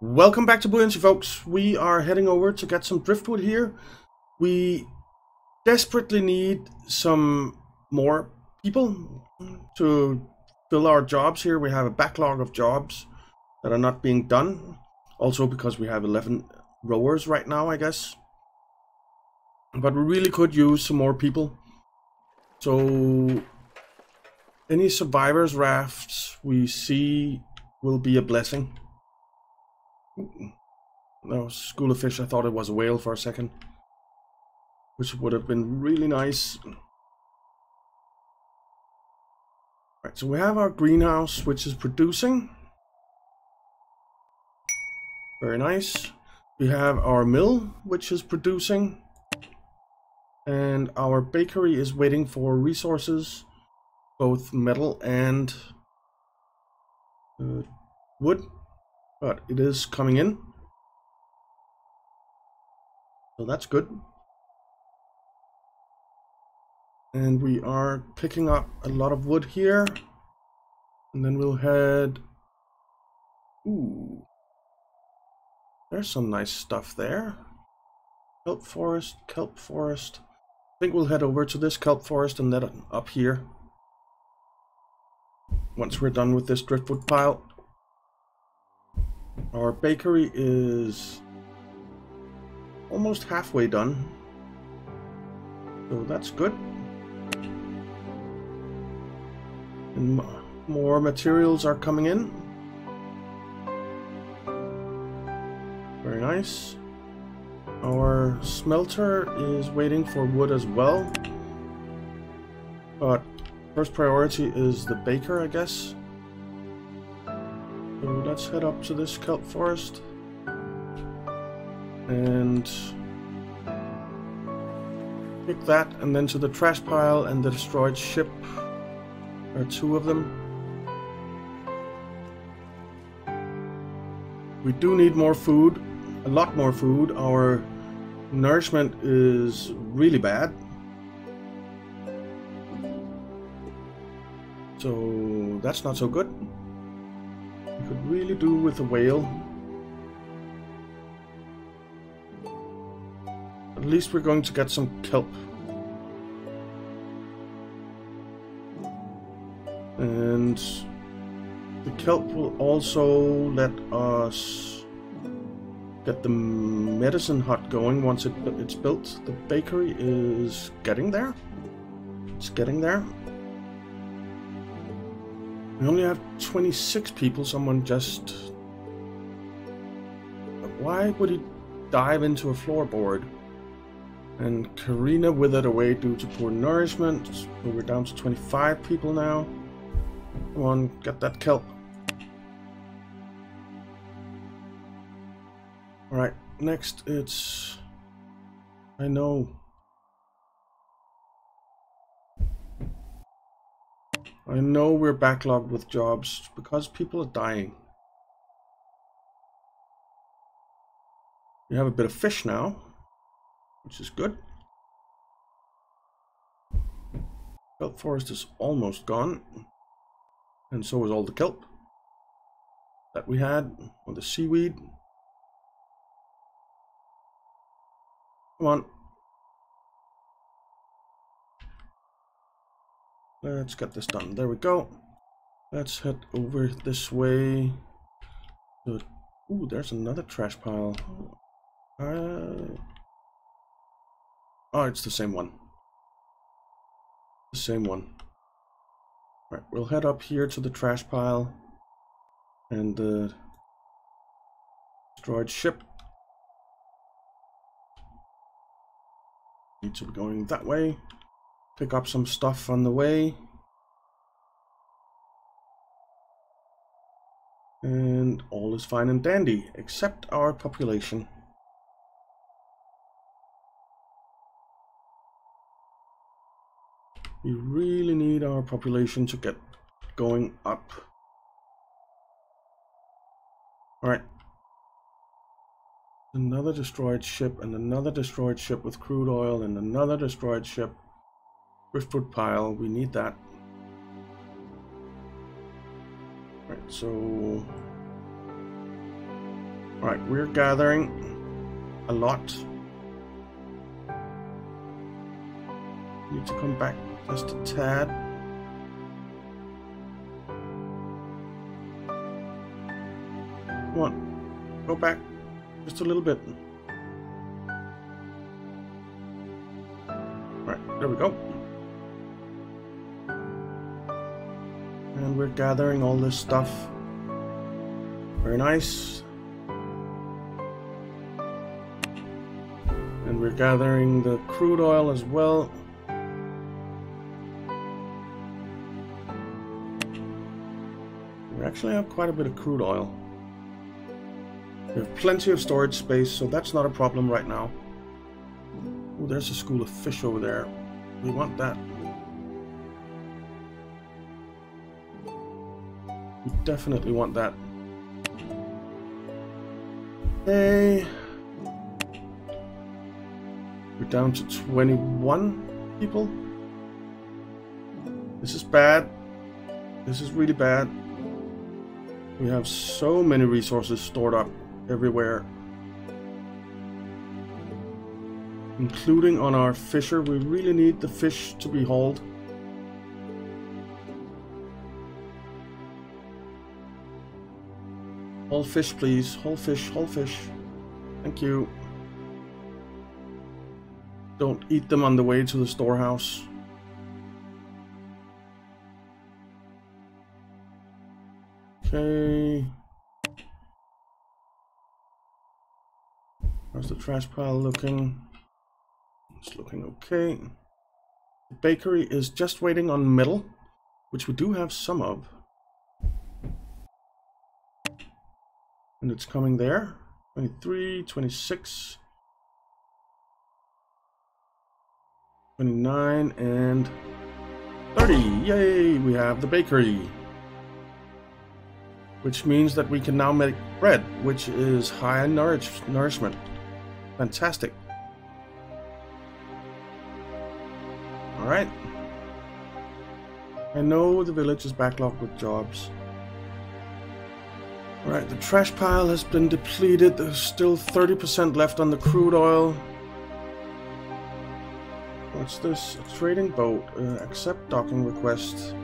Welcome back to Buoyancy, folks. We are heading over to get some driftwood here. We desperately need some more people to fill our jobs here. We have a backlog of jobs that are not being done. Also because we have 11 rowers right now, I guess. But we really could use some more people. So any survivors' rafts we see will be a blessing. No, school of fish, I thought it was a whale for a second, which would have been really nice. Right, so we have our greenhouse, which is producing. Very nice. We have our mill, which is producing. And our bakery is waiting for resources, both metal and wood. But it is coming in, so that's good. And we are picking up a lot of wood here, and then we'll head... Ooh, there's some nice stuff there. Kelp forest, kelp forest. I think we'll head over to this kelp forest and then up here once we're done with this driftwood pile. Our bakery is almost halfway done, so that's good. And more materials are coming in. Very nice. Our smelter is waiting for wood as well, but first priority is the baker, I guess. So let's head up to this kelp forest and pick that, and then to the trash pile and the destroyed ship. There are two of them. We do need more food, a lot more food. Our nourishment is really bad. So that's not so good. Could really do with a whale. At least we're going to get some kelp. And the kelp will also let us get the medicine hut going once it's built. The bakery is getting there. It's getting there. We only have 26 people. Someone just... Why would he dive into a floorboard? And Karina withered away due to poor nourishment. So we're down to 25 people now. Come on, get that kelp. Alright, next it's... I know. I know we're backlogged with jobs because people are dying. We have a bit of fish now, which is good. Kelp forest is almost gone, and so is all the kelp that we had, or the seaweed. Come on. Let's get this done. There we go. Let's head over this way. Ooh, there's another trash pile. Oh, it's the same one. The same one. All right, we'll head up here to the trash pile and the destroyed ship. Need to be going that way. Pick up some stuff on the way. And all is fine and dandy, except our population. We really need our population to get going up. Alright. Another destroyed ship, and another destroyed ship with crude oil, and another destroyed ship. Driftwood pile, we need that. Right, so Right, we're gathering a lot. Need to come back just a tad. Come on, go back just a little bit. Right, there we go. And we're gathering all this stuff. Very nice. And we're gathering the crude oil as well. We actually have quite a bit of crude oil. We have plenty of storage space, so that's not a problem right now. Oh, there's a school of fish over there. We want that. We definitely want that. Hey. We're down to 21 people. This is bad. This is really bad. We have so many resources stored up everywhere, including on our fisher. We really need the fish to be hauled. Whole fish, please. Whole fish. Thank you. Don't eat them on the way to the storehouse. Okay. How's the trash pile looking? It's looking okay. The bakery is just waiting on metal, which we do have some of. And it's coming there. 23, 26. 29 and 30. Yay, we have the bakery, which means that we can now make bread, which is high in nourishment. Fantastic. All right, I know the village is backlogged with jobs. All right, the trash pile has been depleted. There's still 30% left on the crude oil. What's this? A trading boat. Accept docking request.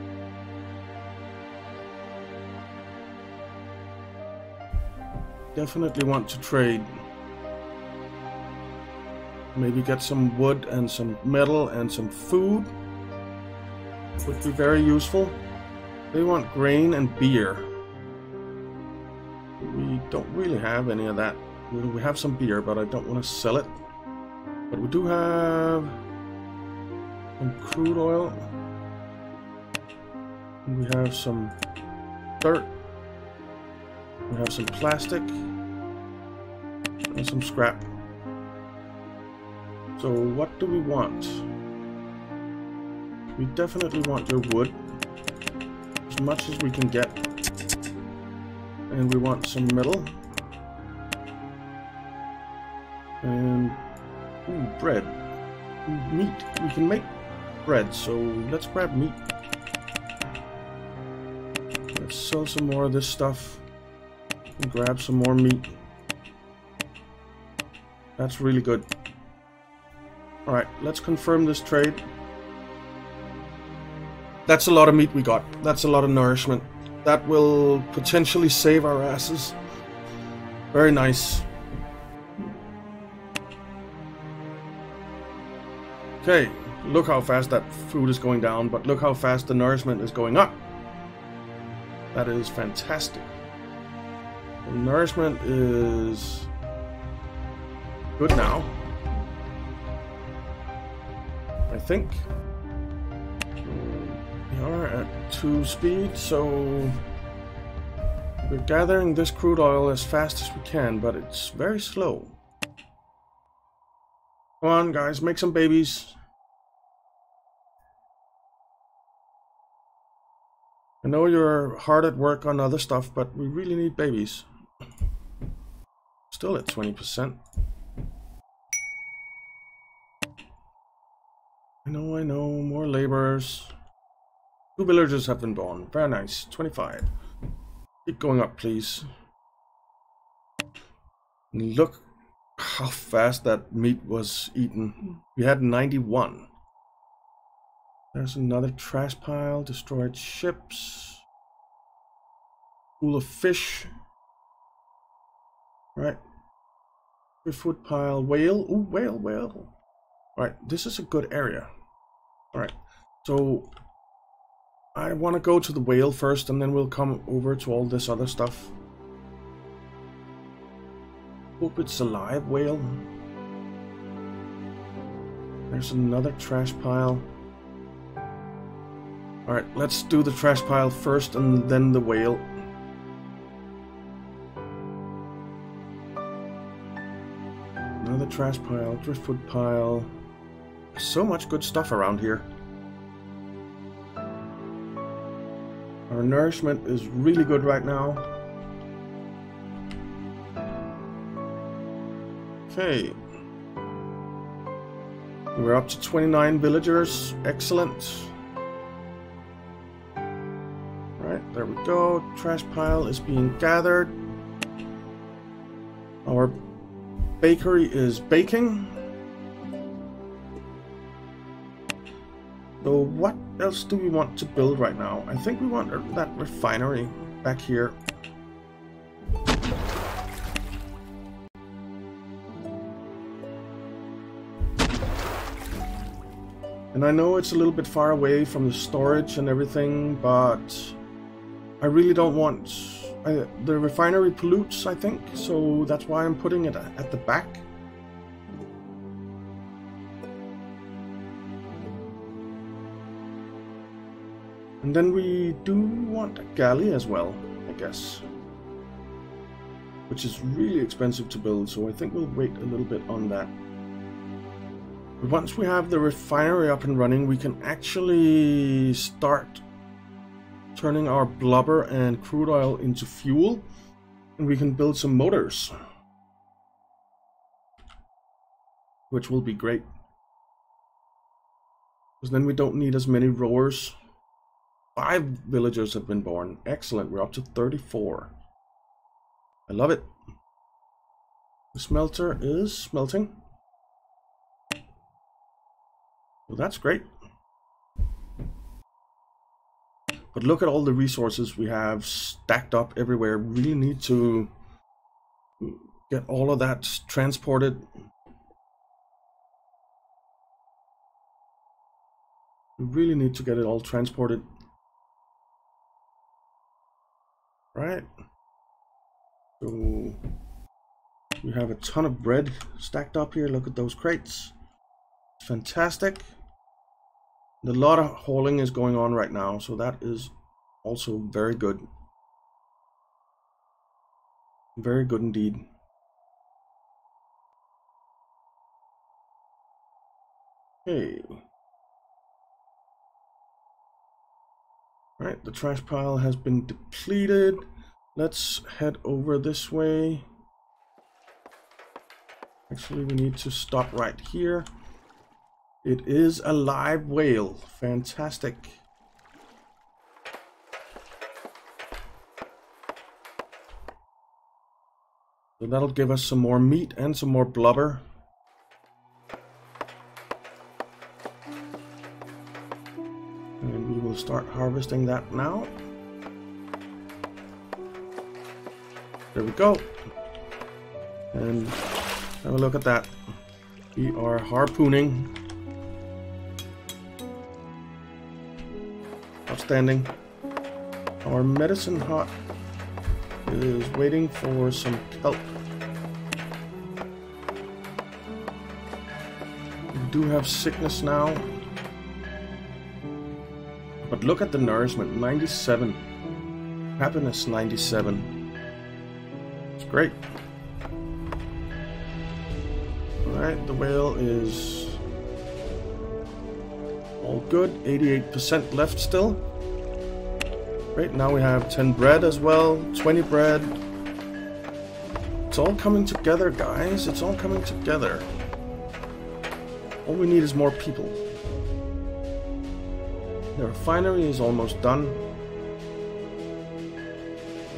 Definitely want to trade. Maybe get some wood and some metal and some food. Would be very useful. They want grain and beer. We don't really have any of that. We have some beer, but I don't want to sell it. But we do have some crude oil, and we have some dirt, we have some plastic, and some scrap. So what do we want? We definitely want your wood, as much as we can get, and we want some metal, and ooh, bread, meat. We can make bread, so let's grab meat. Let's sell some more of this stuff and grab some more meat. That's really good. All right, let's confirm this trade. That's a lot of meat we got. That's a lot of nourishment. That will potentially save our asses. Very nice. Okay. Look how fast that food is going down, but look how fast the nourishment is going up. That is fantastic. The nourishment is good now, I think. We are at 2 speed, so we're gathering this crude oil as fast as we can, but it's very slow. Come on, guys, make some babies. I know you're hard at work on other stuff, but we really need babies. Still at 20%. I know, more laborers. 2 villagers have been born. Very nice. 25. Keep going up, please. Look how fast that meat was eaten. We had 91. There's another trash pile, destroyed ships, pool of fish. Right. Food pile, whale. Ooh, whale, whale. Right, this is a good area. Alright, so I want to go to the whale first, and then we'll come over to all this other stuff. Hope it's a live whale. There's another trash pile. Alright, let's do the trash pile first, and then the whale. Another trash pile, driftwood pile. So much good stuff around here. Our nourishment is really good right now. Okay. We're up to 29 villagers. Excellent. Right, there we go. Trash pile is being gathered. Our bakery is baking. So what else do we want to build right now? I think we want that refinery back here. And I know it's a little bit far away from the storage and everything, but I really don't want... the refinery pollutes, I think, so that's why I'm putting it at the back. And then we do want a galley as well, I guess. Which is really expensive to build, so I think we'll wait a little bit on that. But once we have the refinery up and running, we can actually start turning our blubber and crude oil into fuel, and we can build some motors, which will be great, because then we don't need as many rowers. 5 villagers have been born. Excellent, we're up to 34. I love it. The smelter is smelting, well, that's great. But look at all the resources we have stacked up everywhere. We really need to get all of that transported. We really need to get it all transported. Right. So we have a ton of bread stacked up here. Look at those crates. Fantastic. A lot of hauling is going on right now, so that is also very good. Very good indeed. Okay. Alright, the trash pile has been depleted. Let's head over this way. Actually, we need to stop right here. It is a live whale. Fantastic. So that'll give us some more meat and some more blubber. And we will start harvesting that now. There we go. And have a look at that. We are harpooning. Standing. Our medicine hut is waiting for some kelp. We do have sickness now, but look at the nourishment, 97. Happiness, 97. It's great. Alright, the whale is all good, 88% left still. Great, now we have 10 bread as well, 20 bread. It's all coming together, guys. It's all coming together. All we need is more people. The refinery is almost done.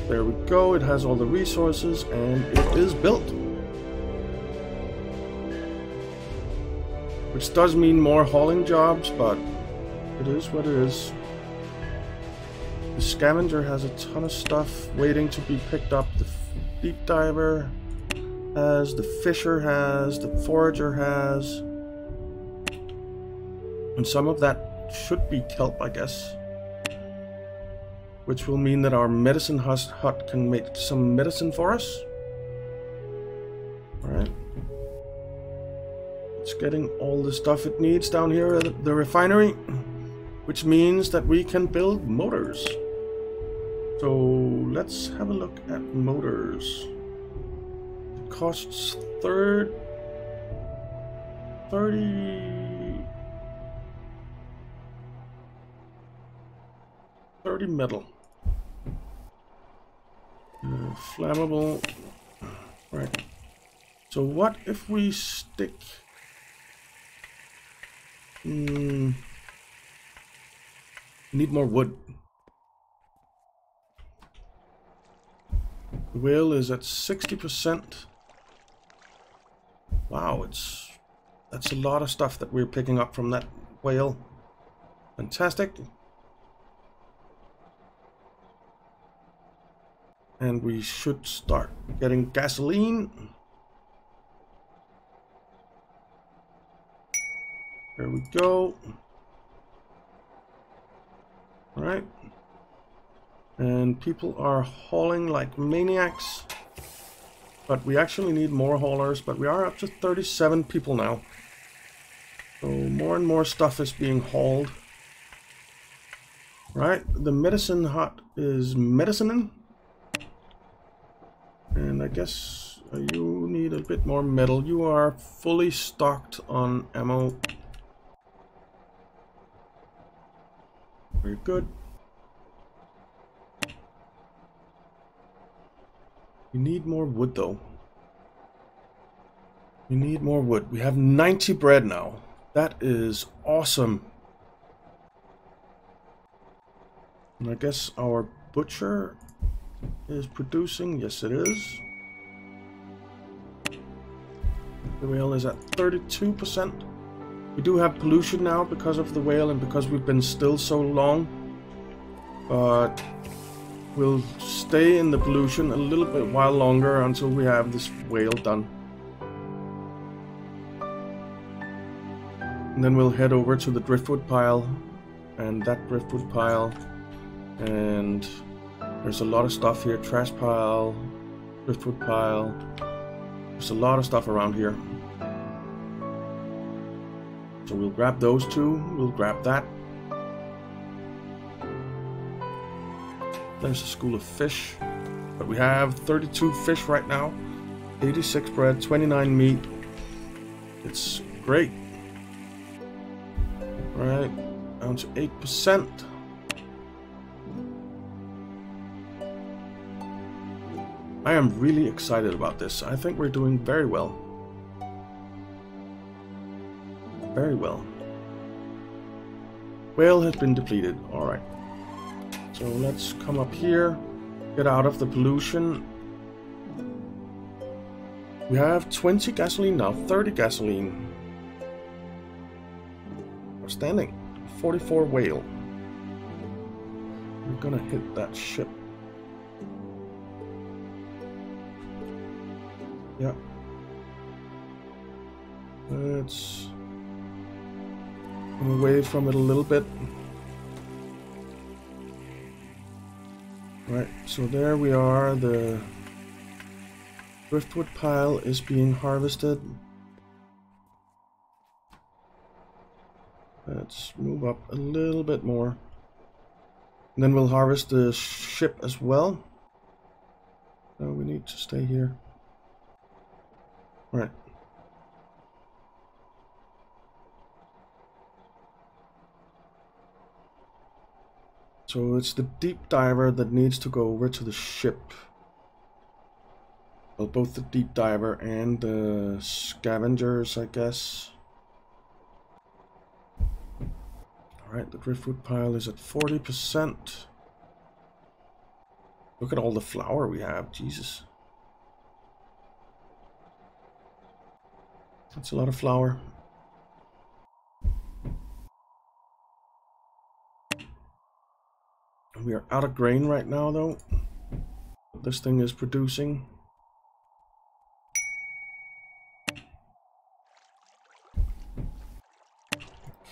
There we go, it has all the resources and it is built. which does mean more hauling jobs, but it is what it is. The scavenger has a ton of stuff waiting to be picked up. The deep diver has, the fisher has, the forager has, and some of that should be kelp, I guess, which will mean that our medicine hut can make some medicine for us. Alright. It's getting all the stuff it needs down here at the refinery, which means that we can build motors. So let's have a look at motors. It costs 30 metal. Flammable. Right. So what if we stick... need more wood. The wheel is at 60%. Wow, that's a lot of stuff that we're picking up from that whale. Fantastic. And we should start getting gasoline. There we go. All right. And people are hauling like maniacs. But we actually need more haulers, but we are up to 37 people now. So more and more stuff is being hauled. All right, the medicine hut is medicining. And I guess you need a bit more metal. You are fully stocked on ammo. Very good. We need more wood though. We need more wood. We have 90 bread now. That is awesome. And I guess our butcher is producing. Yes, it is. The whale is at 32%. We do have pollution now because of the whale and because we've been still so long. But we'll stay in the pollution a little bit while longer until we have this whale done. And then we'll head over to the driftwood pile. And that driftwood pile. And there's a lot of stuff here. Trash pile. Driftwood pile. There's a lot of stuff around here. So we'll grab those two, we'll grab that. There's a school of fish, but we have 32 fish right now, 86 bread, 29 meat. It's great. All right, down to 8%. I am really excited about this. I think we're doing very well. Very well. Whale has been depleted. Alright. So let's come up here. Get out of the pollution. We have 20 gasoline now. 30 gasoline. Outstanding. 44 whale. We're gonna hit that ship. Yeah. Let's... away from it a little bit. Right, so there we are. The driftwood pile is being harvested. Let's move up a little bit more. And then we'll harvest the ship as well. No, we need to stay here. All right. So it's the deep diver that needs to go over to the ship. Well, both the deep diver and the scavengers, I guess. Alright, the driftwood pile is at 40%. Look at all the flour we have, Jesus. That's a lot of flour. We are out of grain right now, though. This thing is producing.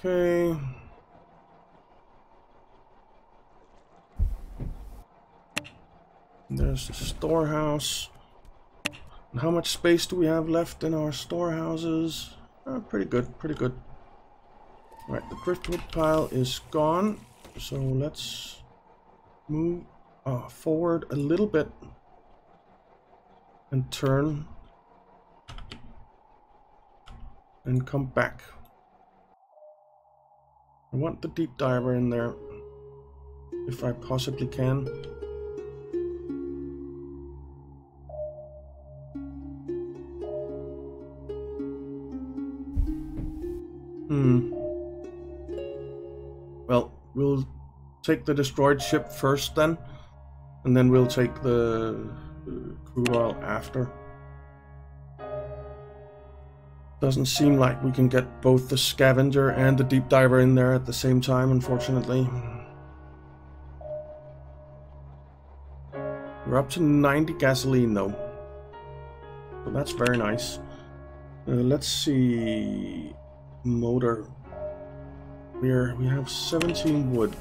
Okay. There's the storehouse. And how much space do we have left in our storehouses? Pretty good, pretty good. All right, the driftwood pile is gone. So let's move forward a little bit and turn and come back. I want the deep diver in there if I possibly can. Well, we'll take the destroyed ship first then, and then we'll take the crude oil after. Doesn't seem like we can get both the scavenger and the deep diver in there at the same time, unfortunately. We're up to 90 gasoline though, so that's very nice. Let's see, motor. We have 17 wood,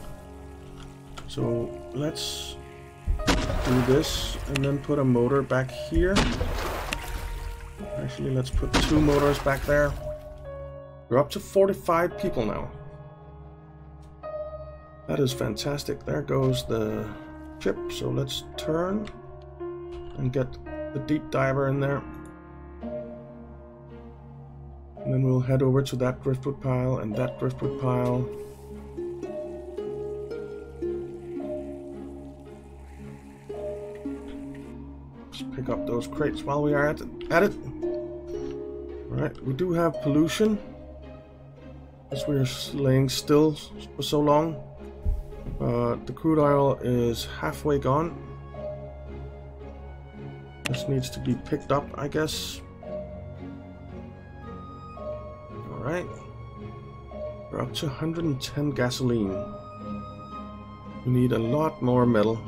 so let's do this and then put a motor back here. Actually, let's put 2 motors back there. We're up to 45 people now. That is fantastic. There goes the ship. So let's turn and get the deep diver in there. And then we'll head over to that driftwood pile and that driftwood pile. Just pick up those crates while we are at it. Alright, we do have pollution, as we are laying still for so long. The crude oil is halfway gone. This needs to be picked up, I guess. Alright, we're up to 110 gasoline. We need a lot more metal.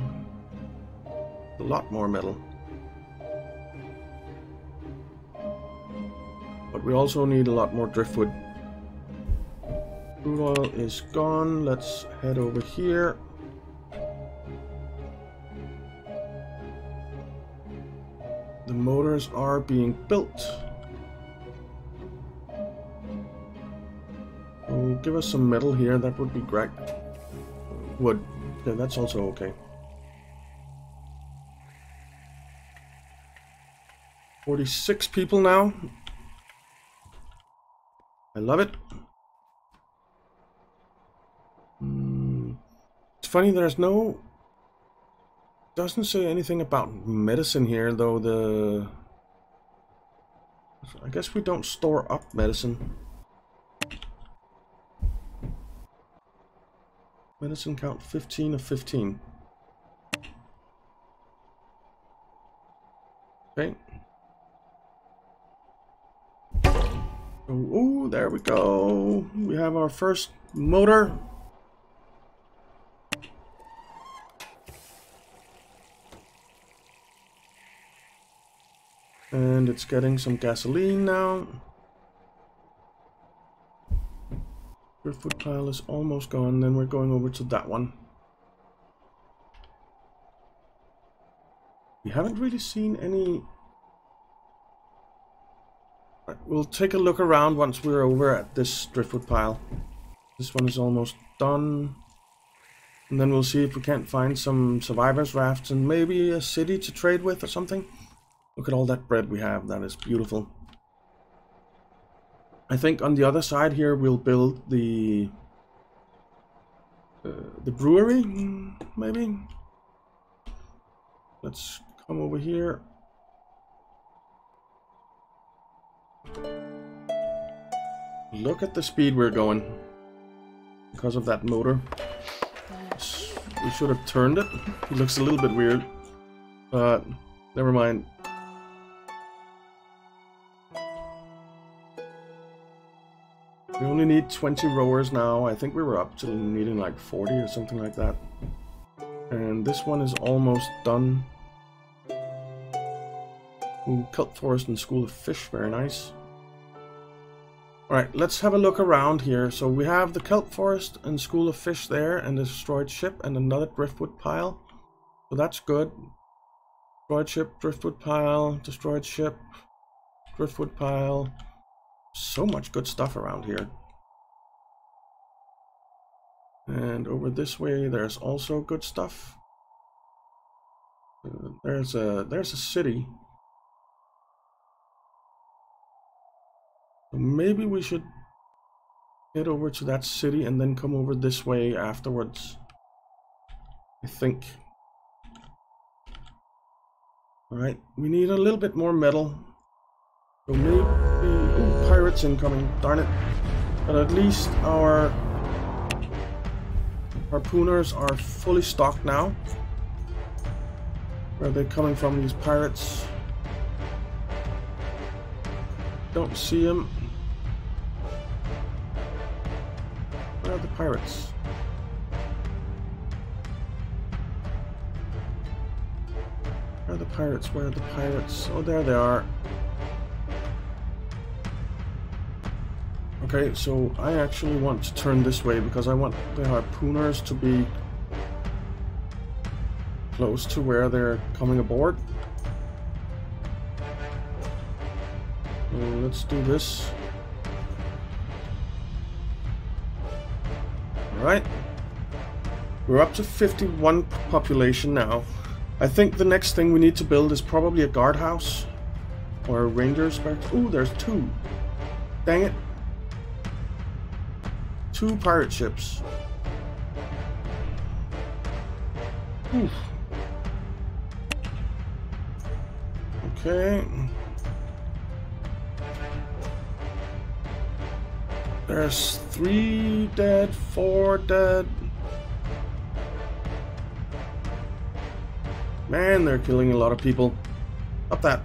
A lot more metal. But we also need a lot more driftwood. Crude oil is gone. Let's head over here. The motors are being built. We'll give us some metal here. That would be great. Wood. Yeah, that's also okay. 46 people now. I love it. It's funny, there's no... doesn't say anything about medicine here, though the... I guess we don't store up medicine. Medicine count 15 of 15. Okay. Oh, there we go. We have our first motor. And it's getting some gasoline now. Driftwood pile is almost gone. Then we're going over to that one. We haven't really seen any... We'll take a look around once we're over at this driftwood pile. This one is almost done. And then we'll see if we can't find some survivors' rafts and maybe a city to trade with or something. Look at all that bread we have. That is beautiful. I think on the other side here we'll build the brewery, maybe? Let's come over here. Look at the speed we're going because of that motor. We should have turned it. It looks a little bit weird, but never mind. We only need 20 rowers now. I think we were up to needing like 40 or something like that. and this one is almost done. Ooh, kelp forest and school of fish, very nice. Alright, let's have a look around here. So we have the kelp forest and school of fish there, and the destroyed ship, and another driftwood pile. So that's good. Destroyed ship, driftwood pile, destroyed ship, driftwood pile. So much good stuff around here. And over this way there's also good stuff. There's a city. Maybe we should head over to that city and then come over this way afterwards, I think. Alright, we need a little bit more metal. So maybe... Ooh, pirates incoming, darn it. But at least our harpooners are fully stocked now. Where are they coming from, these pirates? Don't see them. Where are the pirates? Where are the pirates? Where are the pirates? Oh, there they are. Okay, so I actually want to turn this way because I want the harpooners to be close to where they're coming aboard. Let's do this. Alright. We're up to 51 population now. I think the next thing we need to build is probably a guardhouse. Or a ranger's barracks. Ooh, there's two. Dang it. Two pirate ships. Oof. Okay. There's 3 dead, 4 dead. Man, they're killing a lot of people. Up that.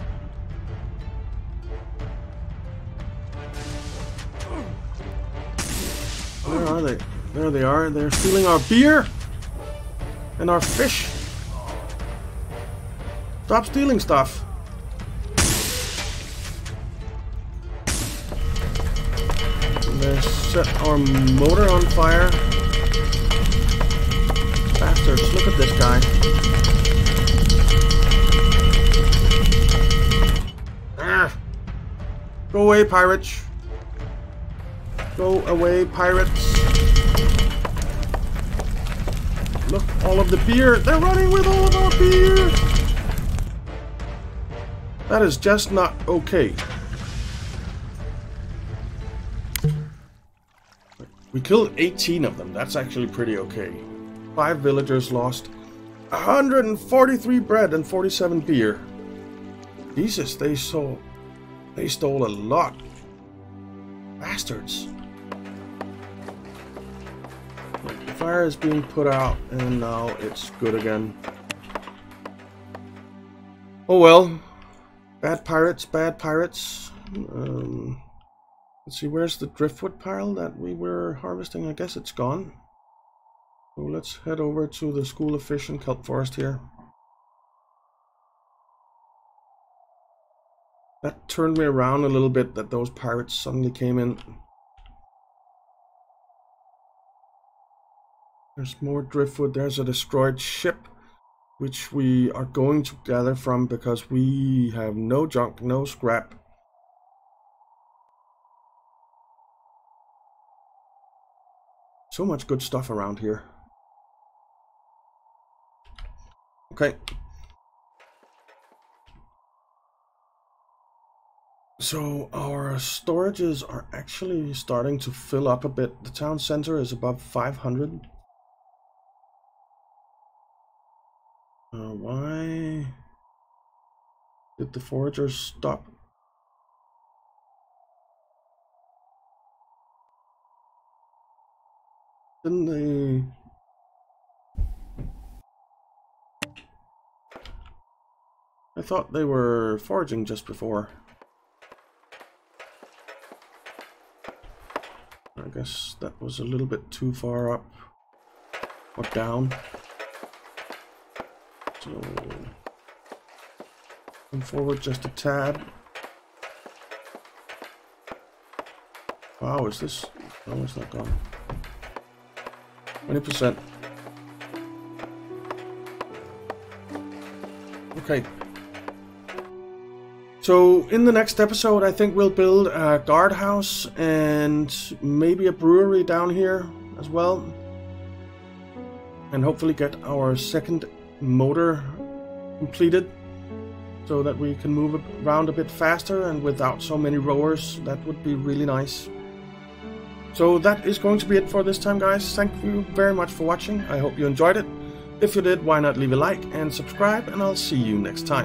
Where are they? There they are. They're stealing our beer and our fish. Stop stealing stuff. Set our motor on fire. Bastards, look at this guy. Arrgh. Go away, pirates. Go away, pirates. Look, all of the beer. They're running with all of our beer. That is just not okay. We killed 18 of them. That's actually pretty okay. 5 villagers lost. 143 bread and 47 beer. Jesus, they stole a lot. Bastards. The fire is being put out and now it's good again. Oh well. Bad pirates, bad pirates. Let's see, where's the driftwood pile that we were harvesting? I guess it's gone. So let's head over to the school of fish and kelp forest here. That turned me around a little bit that those pirates suddenly came in. There's more driftwood. There's a destroyed ship, which we are going to gather from because we have no junk, no scrap. So much good stuff around here. Okay. So our storages are actually starting to fill up a bit. The town center is above 500. Why did the foragers stop? Didn't they? I thought they were foraging just before. I guess that was a little bit too far up or down. So come forward just a tad. Wow, is this? No, it's not gone. 20%. Okay. So in the next episode, I think we'll build a guardhouse and maybe a brewery down here as well. And hopefully get our second motor completed so that we can move around a bit faster and without so many rowers. That would be really nice. So that is going to be it for this time, guys. Thank you very much for watching. I hope you enjoyed it. If you did, why not leave a like and subscribe, and I'll see you next time.